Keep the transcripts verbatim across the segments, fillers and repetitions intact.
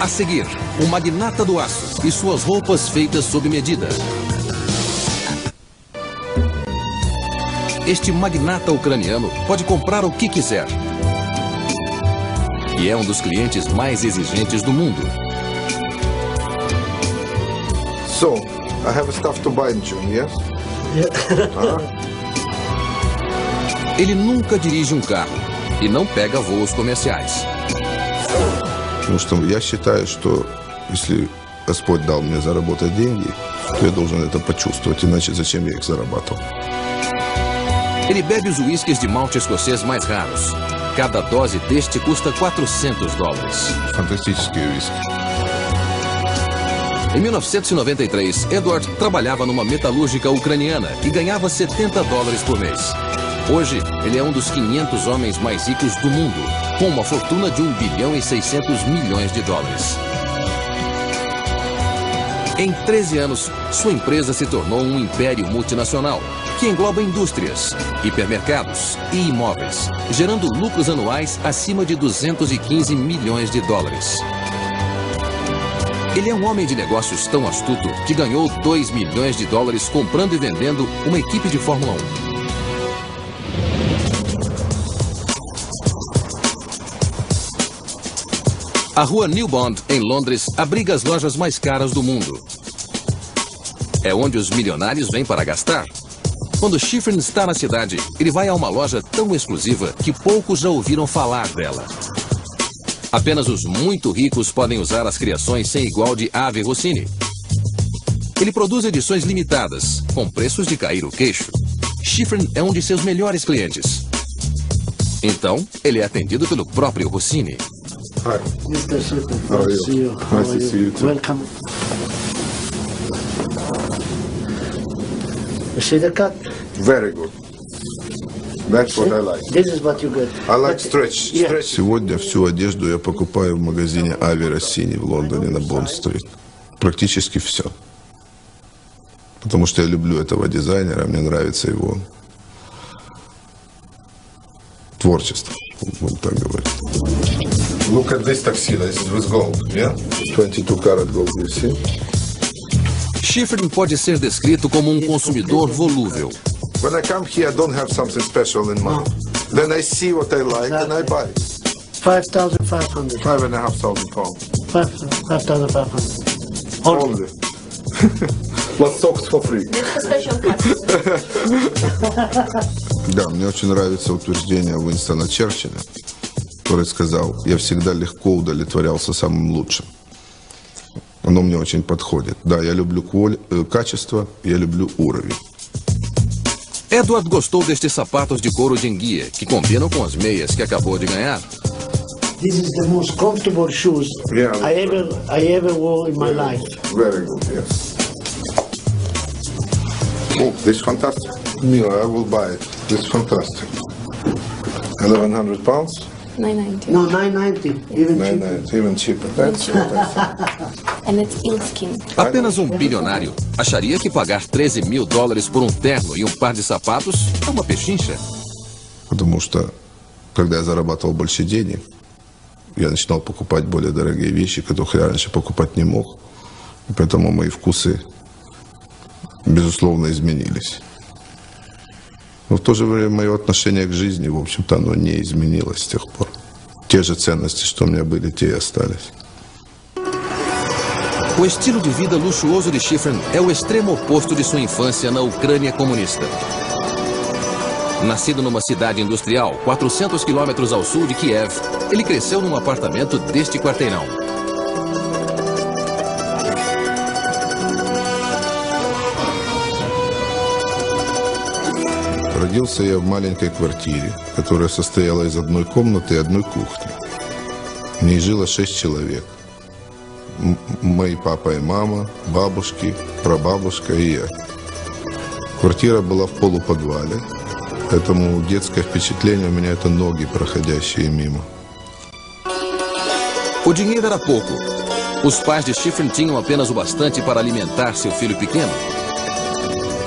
A seguir, o magnata do aço e suas roupas feitas sob medida. Este magnata ucraniano pode comprar o que quiser. E é um dos clientes mais exigentes do mundo. So, I have stuff to buy in June, yes? Yeah. Uh-huh. Ele nunca dirige um carro e não pega voos comerciais. Потому что я считаю, что если Господь дал мне заработать деньги, то я должен это почувствовать, иначе зачем я их зарабатывал? Ele bebe os uísques de malte escocês mais raros. Cada dose deste custa quatrocentos dólares. Fantástico uísque. Em mil novecentos e noventa e três, Edward trabalhava numa metalúrgica ucraniana e ganhava setenta dólares por mês. Hoje, ele é um dos quinhentos homens mais ricos do mundo, com uma fortuna de um bilhão e seiscentos milhões de dólares. Em treze anos, sua empresa se tornou um império multinacional, que engloba indústrias, hipermercados e imóveis, gerando lucros anuais acima de duzentos e quinze milhões de dólares. Ele é um homem de negócios tão astuto que ganhou dois milhões de dólares comprando e vendendo uma equipe de Fórmula um. A rua New Bond, em Londres, abriga as lojas mais caras do mundo. É onde os milionários vêm para gastar. Quando Shifrin está na cidade, ele vai a uma loja tão exclusiva que poucos já ouviram falar dela. Apenas os muito ricos podem usar as criações sem igual de Avi Rossini. Ele produz edições limitadas, com preços de cair o queixo. Shifrin é um de seus melhores clientes. Então, ele é atendido pelo próprio Rossini. Hi. mister Shifrin, how are you? See you. How nice are to you? see you too. Welcome. You see the cut? Very good. That's see? what I like. This is what you get. I like stretch. Yeah. Сегодня всю одежду я покупаю в магазине Ави Россини в Лондоне на Бонд-стрит. Практически все. Потому что я люблю этого дизайнера, мне нравится его творчество. Он так говорит. Look at this tuxedo, it's with gold, yeah? twenty-two karat gold, you see? Shifrin pode ser descrito como um consumidor volúvel. When I come here, I don't have something special in mind. Then I see what I like and I buy it. five thousand five hundred. Five and a half thousand pounds. five thousand five hundred. Only. Plus socks for free. Да, мне очень нравится утверждение Уинстона Черчилля, который сказал, я всегда легко удовлетворялся самым лучшим. Оно мне очень подходит. Да, я люблю качество, я люблю уровень. Edward gostou destes sapatos de couro de enguia, que combinam com as meias que acabou de ganhar. This is the most comfortable shoes yeah, I ever I ever wore in my life. Very good, yes. Oh, this is fantastic. Mila, I will buy it. This is fantastic. eleven hundred pounds. nine ninety. No, nine ninety. Even cheaper. Even cheaper. That's what I said. And it's ill-skin. Apenas um bilionário acharia que pagar treze mil dólares por um terno e um par de sapatos é uma pechincha. Потому что, когда я зарабатывал больше денег, я начинал покупать более дорогие вещи, которых я раньше покупать не мог. И поэтому мои вкусы, безусловно, изменились. Но в то же время мое отношение к жизни, в общем-то, оно не изменилось с тех пор. Те же ценности, что у меня были, те и остались. O estilo de vida luxuoso de Shifrin é o extremo oposto de sua infância na Ucrânia comunista. Nascido numa cidade industrial, quatrocentos quilômetros ao sul de Kiev, ele cresceu num apartamento deste quarteirão. Родился я в маленькой квартире, которая состояла из одной комнаты и одной кухни. В ней жило шесть человек. М- мои папа и мама, бабушки, прабабушка и я. Квартира была в полуподвале, поэтому детское впечатление у меня это ноги, проходящие мимо. O dinheiro era pouco. Os pais de Shifrin tinham apenas o bastante para alimentar seu filho pequeno.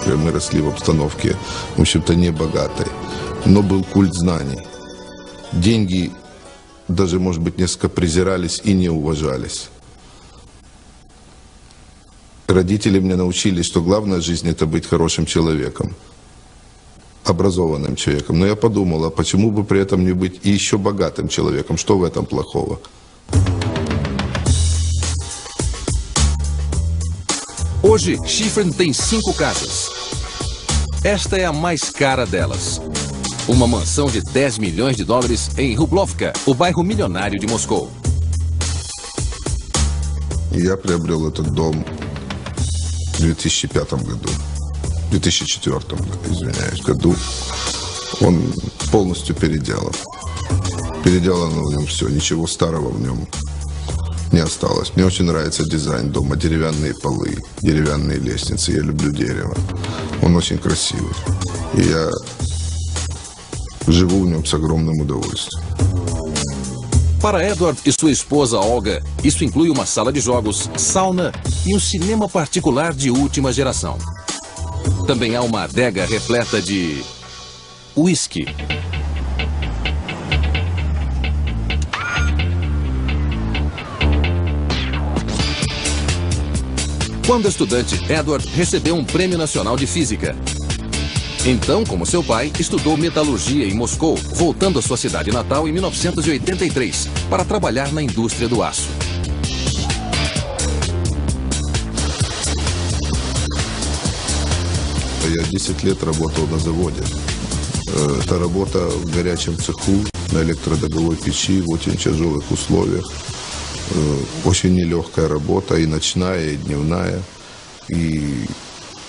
Мы росли в обстановке, в общем-то, небогатой, но был культ знаний. Деньги даже, может быть, несколько презирались и не уважались. Родители меня научили, что главное в жизни – это быть хорошим человеком, образованным человеком. Но я подумал, а почему бы при этом не быть и еще богатым человеком? Что в этом плохого? Hoje, Shifrin tem cinco casas. Esta é a mais cara delas. Uma mansão de dez milhões de dólares em Rublovka, o bairro milionário de Moscou. Я приобрел этот дом в две тысячи пятом году, в две тысячи четвёртом, извиняюсь, году. Он полностью переделан. Переделано в нем все, ничего старого в нем не осталось. Мне очень нравится дизайн дома, деревянные полы, деревянные лестницы. Я люблю дерево, он очень красивый. И я живу в нем с огромным удовольствием. Para Edward e sua esposa Olga, isso inclui uma sala de jogos, sauna e um cinema particular de última geração. Também há uma adega repleta de whisky. Quando estudante, Edward recebeu um prêmio nacional de física. Então, como seu pai, estudou metalurgia em Moscou, voltando à sua cidade natal em mil novecentos e oitenta e três, para trabalhar na indústria do aço. Я десять лет работал на заводе. Это работа в горячем цеху, на электродуговой печи, в очень тяжелых условиях. Очень нелегкая работа, и ночная, и дневная. И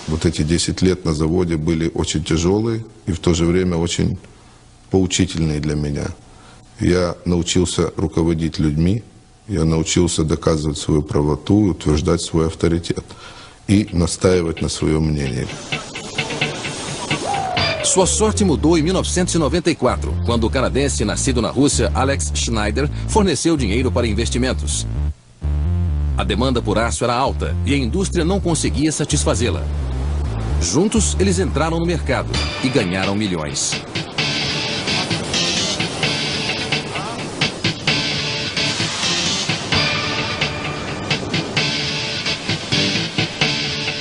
вот эти десять лет на заводе были очень тяжелые и в то же время очень поучительные для меня. Я научился руководить людьми, я научился доказывать свою правоту, утверждать свой авторитет и настаивать на своем мнении. Sua sorte mudou em mil novecentos e noventa e quatro, quando o canadense nascido na Rússia, Alex Schneider, forneceu dinheiro para investimentos. A demanda por aço era alta e a indústria não conseguia satisfazê-la. Juntos, eles entraram no mercado e ganharam milhões.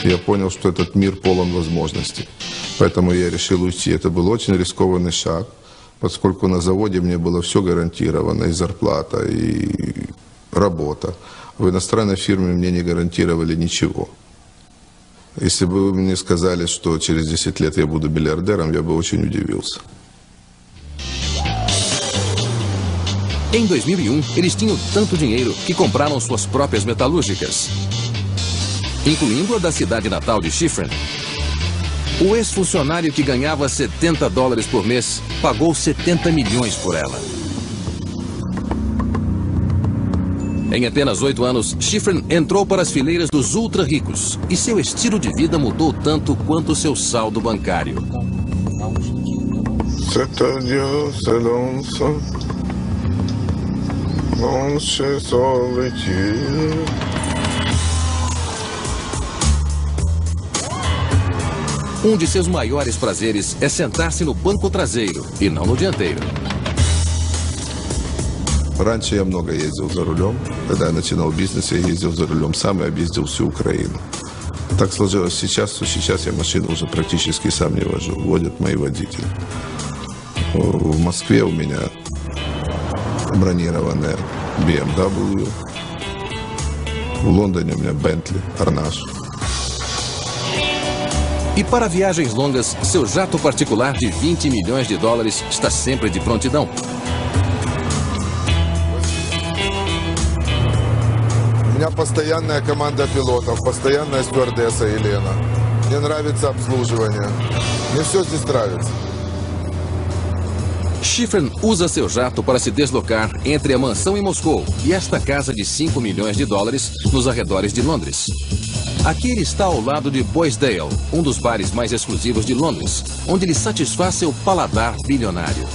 Я понял, что этот мир полон возможностей, поэтому я решил уйти. Это был очень рискованный шаг, поскольку на заводе мне было все гарантировано, и зарплата, и работа. В иностранной фирме мне не гарантировали ничего. Если бы вы мне сказали, что через десять лет я буду миллиардером, я бы очень удивился. Em dois mil e um, eles tinham tanto dinheiro que compraram suas próprias metalúrgicas, incluindo a da cidade natal de Shifrin. O ex-funcionário que ganhava setenta dólares por mês pagou setenta milhões por ela. Em apenas oito anos, Shifrin entrou para as fileiras dos ultra-ricos e seu estilo de vida mudou tanto quanto seu saldo bancário. Um de seus maiores prazeres é sentar-se no banco traseiro e não no dianteiro. Раньше я много ездил за рулем. Когда я начинал бизнес, я ездил за рулем сам и объездил всю Украину. Так сложилось сейчас, что сейчас я машину уже практически сам не вожу. Водят мои водители. В Москве у меня бронированная би эм дабл ю. В Лондоне у меня Бентли, Арнаш. E para viagens longas, seu jato particular de vinte milhões de dólares está sempre de prontidão. У меня постоянная команда пилотов, постоянная стюардесса Елена. Мне нравится обслуживание. Мне все здесь нравится. Shifrin usa seu jato para se deslocar entre a mansão em Moscou e esta casa de cinco milhões de dólares nos arredores de Londres. Aqui ele está ao lado de Boisdale, um dos bares mais exclusivos de Londres, onde ele satisfaz seu paladar bilionário.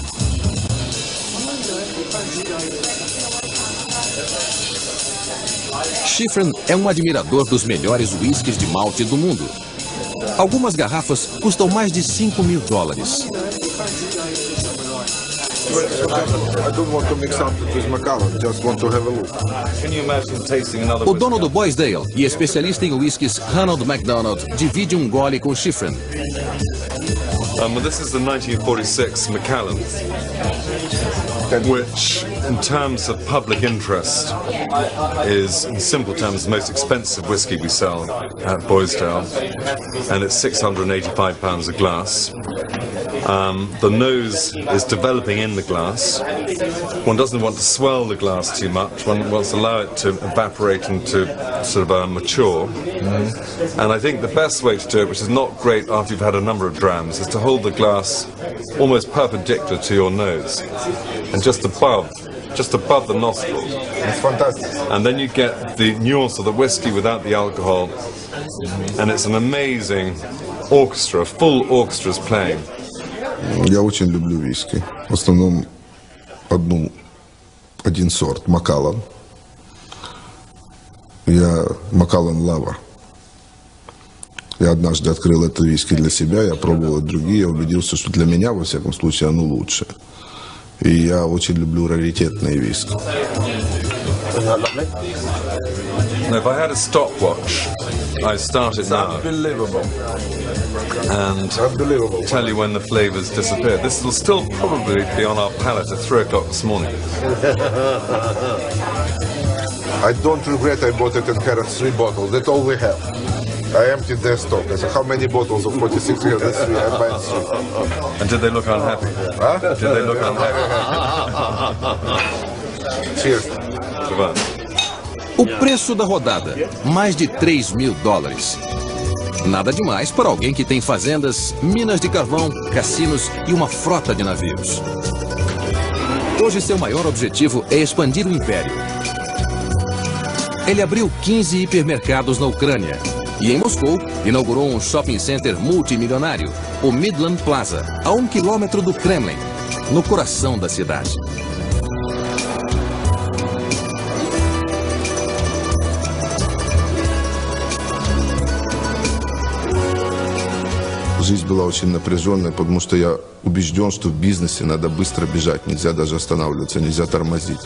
Shifrin é um admirador dos melhores uísques de malte do mundo. Algumas garrafas custam mais de cinco mil dólares. I don't want to mix up with Macallan, just want to have a look. Can you imagine tasting another... O dono do Boisdale e especialista em whiskies Ronald Macdonald divide um gole com Shifrin. Um, well, this is the nineteen forty-six Macallan, which, in terms of public interest, is, in simple terms, the most expensive whisky we sell at Boisdale, and it's six hundred and eighty-five pounds a glass. Um, the nose is developing in the glass. One doesn't want to swell the glass too much. One wants to allow it to evaporate and to sort of uh, mature. Mm-hmm. And I think the best way to do it, which is not great after you've had a number of drams, is to hold the glass almost perpendicular to your nose and just above, just above the nostril. It's fantastic. And then you get the nuance of the whiskey without the alcohol, and it's an amazing orchestra, full orchestra's playing. Я очень люблю виски. В основном одну, один сорт, Макаллан. Я Макаллан лавр. Я однажды открыл это виски для себя, я пробовал другие, я убедился, что для меня, во всяком случае, оно лучше. И я очень люблю раритетные виски. If I had a stopwatch, I started now. Unbelievable. And Unbelievable. Tell you when the flavours disappear. This will still probably be on our palate at three o'clock this morning. I don't regret I bought it and had three bottles. That's all we have. I emptied their stock. I said, how many bottles of forty-six here? That's three. I buy three. And did they look unhappy? Huh? Did they look unhappy? Cheers. O preço da rodada, mais de três mil dólares. Nada demais para alguém que tem fazendas, minas de carvão, cassinos e uma frota de navios. Hoje seu maior objetivo é expandir o império. Ele abriu quinze hipermercados na Ucrânia e em Moscou inaugurou um shopping center multimilionário, o Midland Plaza, a um quilômetro do Kremlin, no coração da cidade. Жизнь была очень напряженная, потому что я убежден, что в бизнесе надо быстро бежать, нельзя даже останавливаться, нельзя тормозить.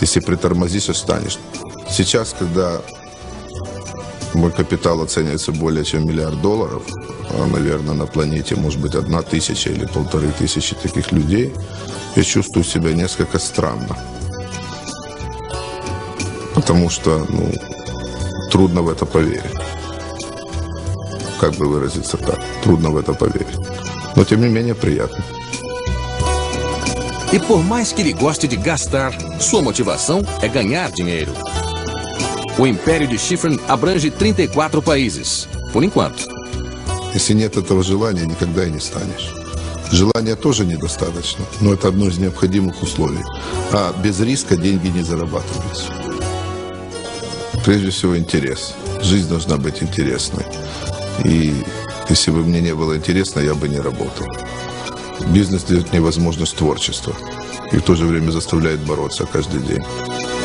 Если притормозишь, останешь. Сейчас, когда мой капитал оценивается более чем миллиард долларов, а, наверное, на планете может быть одна тысяча или полторы тысячи таких людей, я чувствую себя несколько странно. Потому что, ну, трудно в это поверить. Как бы выразиться так. Трудно в это поверить. Но, тем не менее, приятно. E por mais que ele goste de gastar, sua motivação é ganhar dinheiro. O império de Shifrin abrange trinta e quatro países, por enquanto. Если нет этого желания, никогда и не станешь. Желания тоже недостаточно, но это одно из необходимых условий. А без риска деньги не зарабатываются. Прежде всего, интерес. Жизнь должна быть интересной. И если бы мне не было интересно, я бы не работал. Бизнес дает мне возможность творчества и в то же время заставляет бороться каждый день.